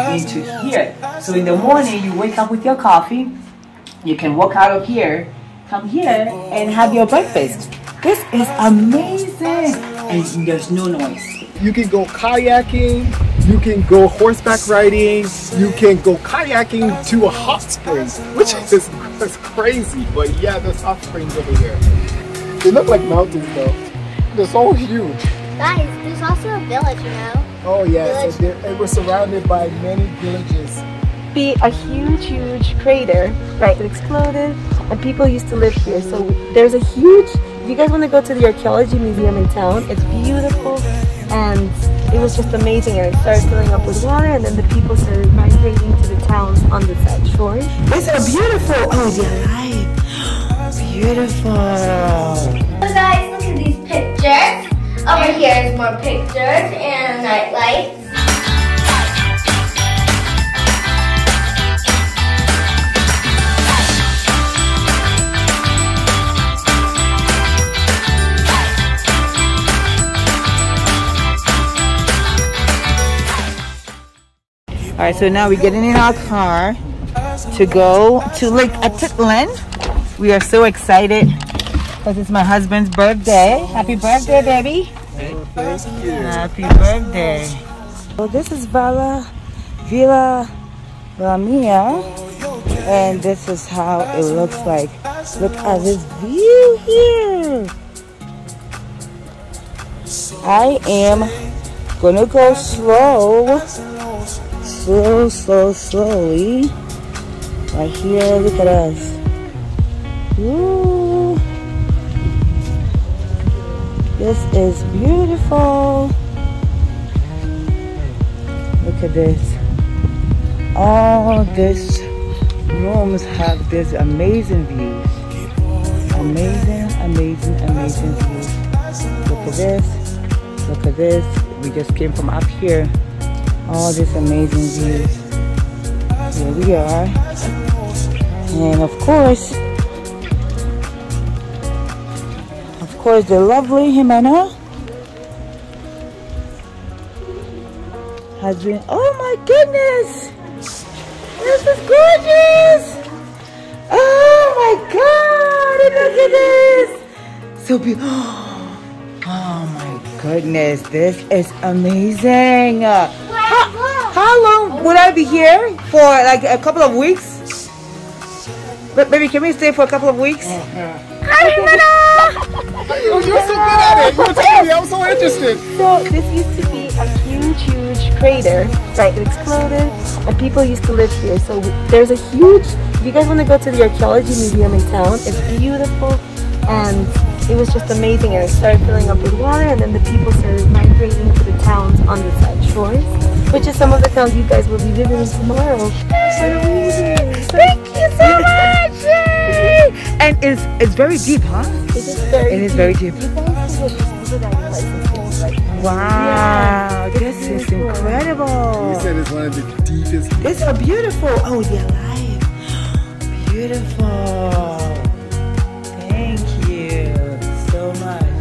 into here. So in the morning, you wake up with your coffee, you can walk out of here, come here and have your breakfast. This is amazing, and there's no noise. You can go kayaking, you can go horseback riding, you can go kayaking to a hot spring, which is crazy, but yeah, there's hot springs over here. They look like mountains though. They're so huge. Guys, there's also a village, you know? Oh yeah, so and we're surrounded by many villages. Be a huge crater, right? It exploded and people used to live here, so there's a huge, if you guys want to go to the archaeology museum in town, it's beautiful. And it was just amazing, and it started filling up with water, and then the people started migrating to the towns on the side shore. It's a beautiful, oh yeah, beautiful. So guys, look at these pictures. Over here is more pictures and night lights. Alright, so now we're getting in our car to go to Lake Atitlán. We are so excited because it's my husband's birthday. Happy birthday, baby. Oh, thank you. Happy birthday. So this is Villa Lamia, and this is how it looks like. Look at this view here. I am gonna go slowly right here. Look at us. Woo. This is beautiful. Look at this. All these rooms have this amazing views. Amazing views. Look at this. Look at this. We just came from up here. All these amazing views. Here we are. And of course the lovely Jimena has been, oh my goodness! This is gorgeous! Oh my god! Look at this! So beautiful! Oh my goodness, this is amazing! How long would I be here for? Like a couple of weeks? But baby, can we stay for a couple of weeks? Hi, Jimena! You're so good at it. You were telling me. I was so interested. So this used to be a huge crater, right? It exploded, and people used to live here. So there's a huge. If you guys want to go to the archaeology museum in town, it's beautiful, and it was just amazing. And it started filling up with water, and then the people started migrating to the towns on the side shores, which is some of the towns you guys will be visiting tomorrow. Thank you so much! Yay! And it's very deep, huh? It is very deep. You guys can just visit our places like this. Wow, yeah, this is incredible. You said it's one of the deepest. It's so beautiful. Oh, yeah, life. Beautiful. Thank you so much.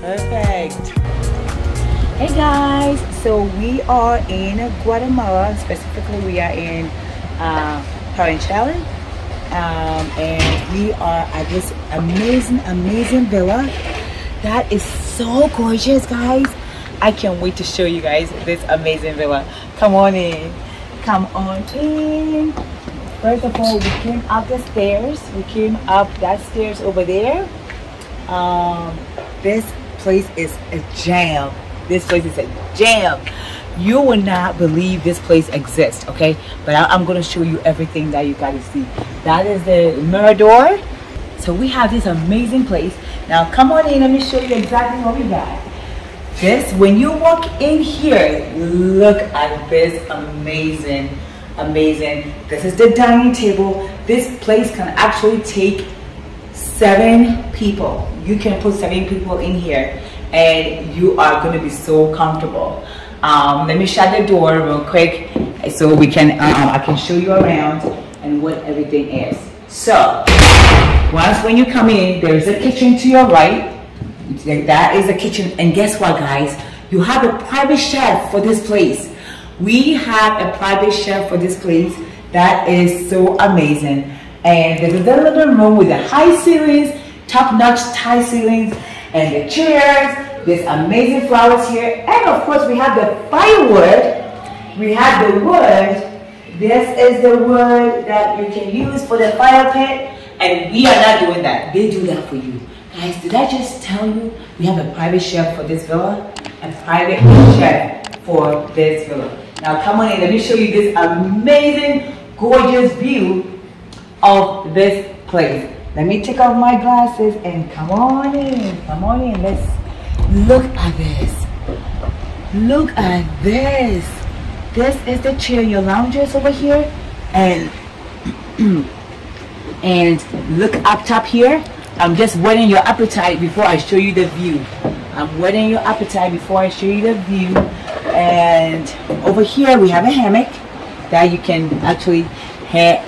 Perfect. Hey guys, so we are in Guatemala. Specifically, we are in Panajachel, and we are at this amazing villa that is so gorgeous, guys. I can't wait to show you guys this amazing villa. Come on in. First of all, we came up the stairs. We came up that stairs over there. This place is a jam. You will not believe this place exists, okay? But I'm going to show you everything that you gotta see. That is the mirador. So we have this amazing place. Now come on in, let me show you exactly what we got. This, when you walk in here, look at this amazing. This is the dining table. This place can actually take 7 people. You can put 7 people in here and you are going to be so comfortable. Let me shut the door real quick so we can I can show you around and what everything is. So when you come in, there's a kitchen to your right. That is the kitchen. And guess what, guys? You have a private chef for this place. We have a private chef for this place. That is so amazing. And there's a little room with the high ceilings, top-notch high ceilings, and the chairs. There's amazing flowers here. And of course, we have the firewood. We have the wood. This is the wood that you can use for the fire pit. And we are not doing that. They do that for you. Guys, did I just tell you we have a private chef for this villa? A private chef for this villa. Now come on in, let me show you this amazing, gorgeous view of this place. Let me take off my glasses and come on in, let's look at this. Look at this. This is the chair, your loungers over here, and look up top here. I'm just whetting your appetite before I show you the view. I'm whetting your appetite before I show you the view. And over here we have a hammock that you can actually,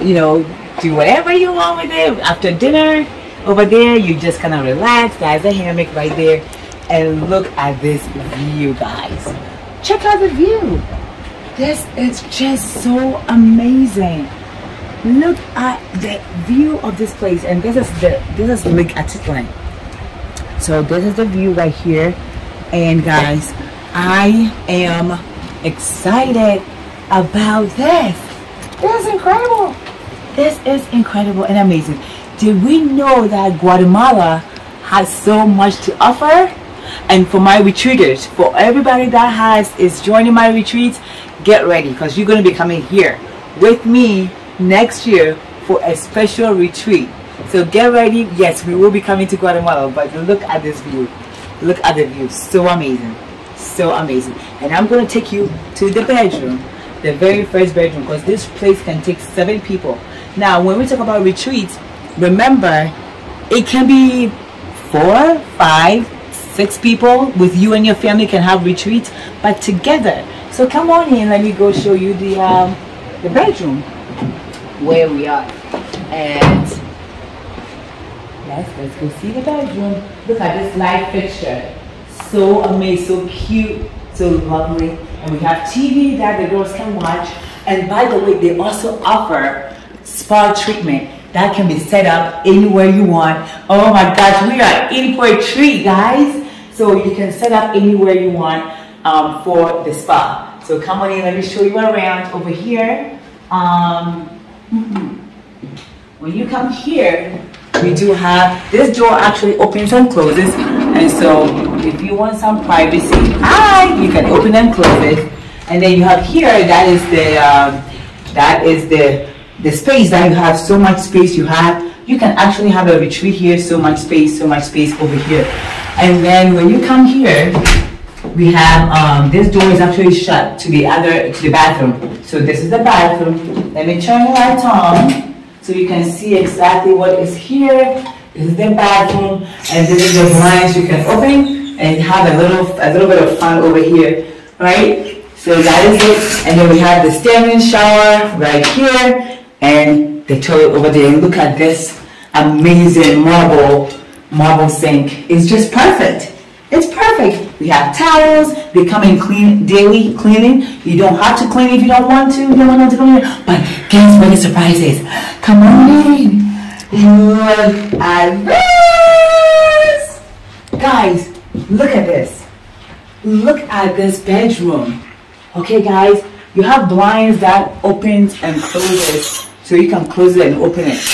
you know, do whatever you want with it. After dinner, over there, you just kind of relax. There's a hammock right there. And look at this view, guys. Check out the view. This is just so amazing. Look at the view of this place, and this is Lake Atitlán. So this is the view right here, and guys, I am excited about this. This is incredible. This is incredible and amazing. Did we know that Guatemala has so much to offer? And for my retreaters, for everybody that is joining my retreats, get ready, because you're going to be coming here with me next year for a special retreat. So get ready. Yes, we will be coming to Guatemala, but look at this view. Look at the view. So amazing, so amazing. And I'm going to take you to the bedroom, the very first bedroom, because this place can take 7 people. Now when we talk about retreats, remember it can be 4, 5, 6 people. With you and your family can have retreats, but together. So come on in, let me go show you the bedroom where we are. And yes, let's go see the bedroom. Look at this light fixture. So amazing, so cute, so lovely. And we have TV that the girls can watch. And by the way, they also offer spa treatment that can be set up anywhere you want. Oh my gosh, we are in for a treat, guys. So you can set up anywhere you want for the spa. So come on in, let me show you around over here. When you come here, we do have this door actually opens and closes, and so if you want some privacy, you can open and close it. And then you have here, that is the space that you have. So much space you have. You can actually have a retreat here. So much space over here. And then when you come here, we have this door is actually shut to the bathroom. So this is the bathroom. Let me turn the light on so you can see exactly what is here. This is the bathroom, and this is the blinds you can open and have a little bit of fun over here, right? So that is it. And then we have the standing shower right here and the toilet over there. Look at this amazing marble sink. It's just perfect. It's perfect. We have towels. They come in clean, daily cleaning. You don't have to clean if you don't want to. You don't want to clean it. But guess what the surprise is? Come on in. Look at this. Guys, look at this. Look at this bedroom. Okay, guys. You have blinds that opens and closes. So you can close it and open it.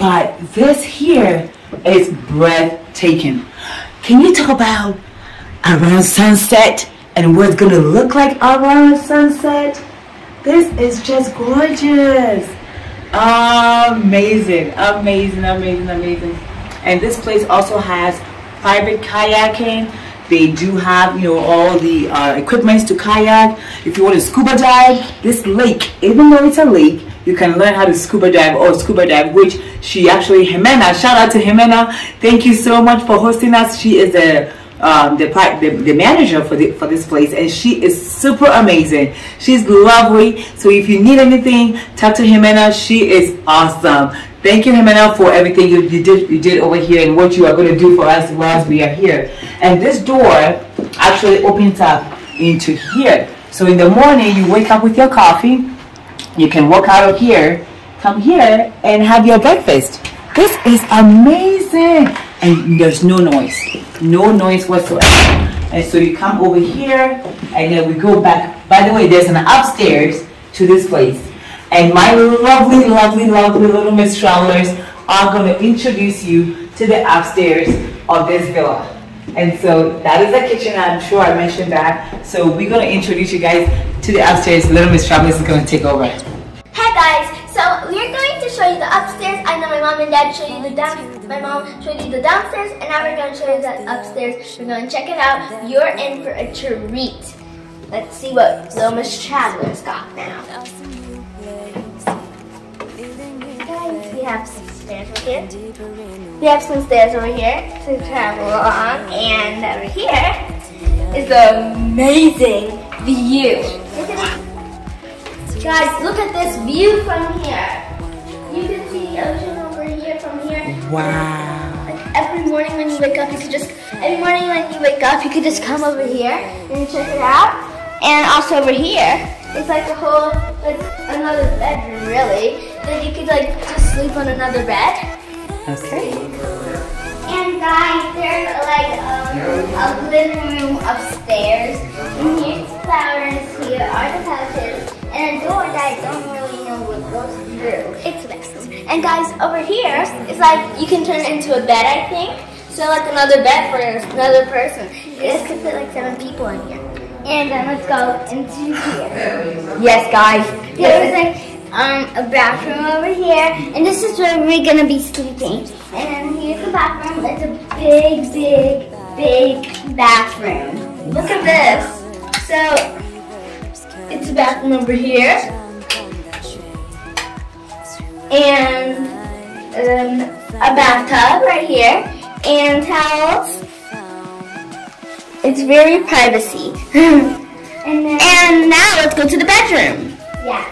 But this here is breathtaking. Can you talk about around sunset and what it's going to look like around sunset? This is just gorgeous. Amazing, amazing, amazing, amazing. And this place also has private kayaking. They do have, you know, all the equipments to kayak. If you want to scuba dive, this lake, even though it's a lake, you can learn how to scuba dive, which she actually, Jimena, shout out to Jimena. Thank you so much for hosting us. She is the manager for this place, and she is super amazing. She's lovely. So if you need anything, talk to Jimena. She is awesome. Thank you, Jimena, for everything you did over here and what you are going to do for us whilst we are here. And this door actually opens up into here. So in the morning, you wake up with your coffee. You can walk out of here, come here, and have your breakfast. This is amazing. And there's no noise. No noise whatsoever. And so you come over here, and then we go back. By the way, there's an upstairs to this place. And my lovely, lovely, lovely Little Miss Travelers are going to introduce you to the upstairs of this villa. And so that is the kitchen. I'm sure I mentioned that. So we're going to introduce you guys to the upstairs. Little Miss Travelers is going to take over. Hey guys, so we're going to show you the upstairs. I know my mom and dad showed you the downstairs. My mom showed you the downstairs, and now we're going to show you the upstairs. We're going to check it out. You're in for a treat. Let's see what Little Miss Travelers got now. We have some stairs over here. We have some stairs over here to travel on, and over here is the amazing view. Guys, look at this view from here. You can see the ocean over here from here. Wow. Like every morning when you wake up, you could just come over here and check it out. And also over here, it's like a whole another bedroom really. Then you could just sleep on another bed. Okay. And guys, there's a living room upstairs. And here's the flowers, here are the couches, and a door that I don't really know what goes through. It's a bedroom. And guys, over here, it's you can turn it into a bed, I think. So another bed for another person. This could fit 7 people in here. And then let's go into here. Yes, guys. There's a bathroom over here, and this is where we're gonna be sleeping. And here's the bathroom. It's a big, big, big bathroom. Look at this. So it's a bathroom over here, and a bathtub right here, and towels. It's very privacy. And now let's go to the bedroom. Yeah.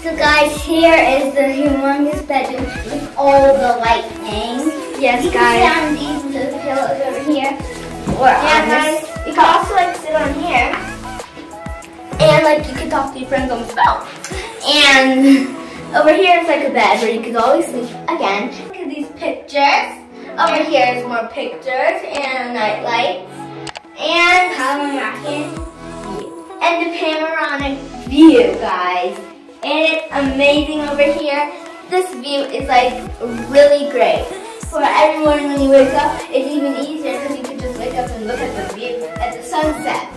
So guys, here is the humongous bedroom with all the lighting. Yes, guys. You can sit on these pillows over here. Yeah, guys. You can also sit on here. And you can talk to your friends on the phone. And over here is a bed where you can always sleep again. Look at these pictures. Over here is more pictures and night lights. And the panoramic view, guys. And it's amazing over here. This view is really great. For every morning when you wake up, it's even easier because you can just wake up and look at the view at the sunset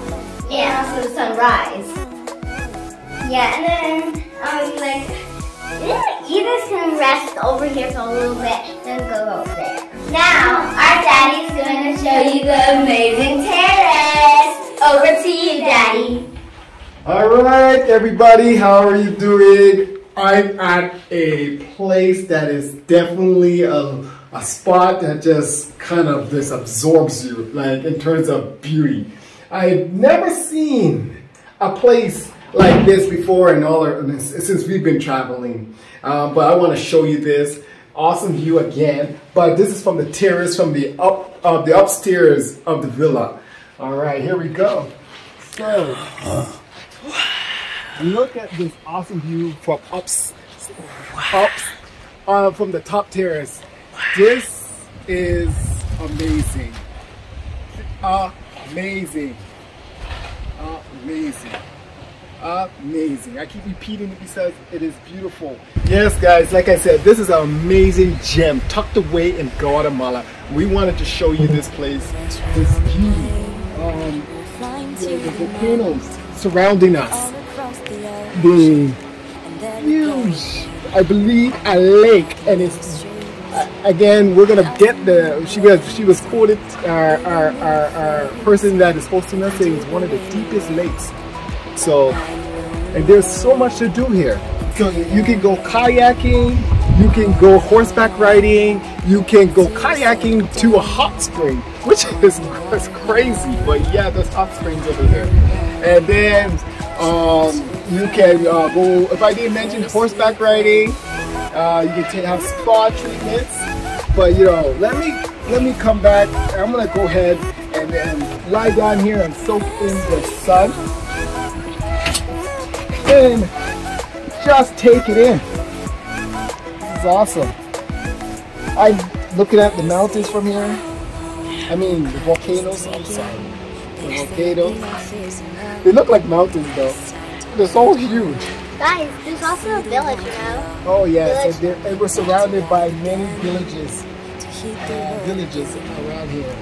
and also the sunrise. Yeah, and then you guys can rest over here for a little bit, then go over there. Now, our daddy's going to show you the amazing terrace. Over to you, Daddy. Alright everybody, how are you doing? I'm at a place that is definitely a spot that just just absorbs you, in terms of beauty. I've never seen a place like this before since we've been traveling. But I want to show you this awesome view again. But this is from the terrace from the upstairs of the villa. Alright, here we go. So look at this awesome view from from the top terrace. This is amazing, amazing, amazing, amazing. I keep repeating it because it is beautiful. Yes, guys, like I said, this is an amazing gem tucked away in Guatemala. We wanted to show you this place, this beauty, the volcanoes surrounding us. The huge, I believe, a lake, and it's again. We're gonna get the. She was quoted. Our person that is hosting us saying it's one of the deepest lakes. So, and there's so much to do here. So you can go kayaking. you can go horseback riding, you can go kayaking to a hot spring, which is crazy, but yeah, there's hot springs over here. And then you can go, if I didn't mention horseback riding, you can have spa treatments. But you know, let me come back. I'm gonna go ahead and then lie down here and soak in the sun and just take it in. This is awesome. I'm looking at the mountains from here. I mean the volcanoes. I'm sorry, the volcanoes. They look like mountains though. They're so huge. Guys, there's also a village, you know? Oh yes, and we're surrounded by many villages, around here.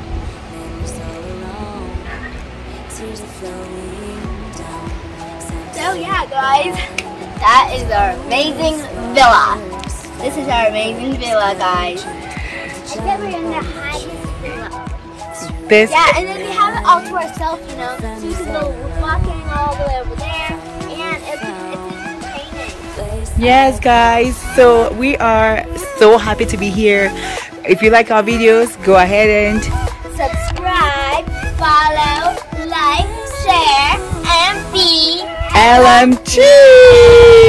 So yeah, guys, that is our amazing villa. This is our amazing villa, guys. Except we're in the highest villa. This? Yeah, and then we have it all to ourselves, you know? So you can go walking all the way over there. Yes guys, so we are so happy to be here. If you like our videos, go ahead and subscribe, follow, like, share, and be LMT.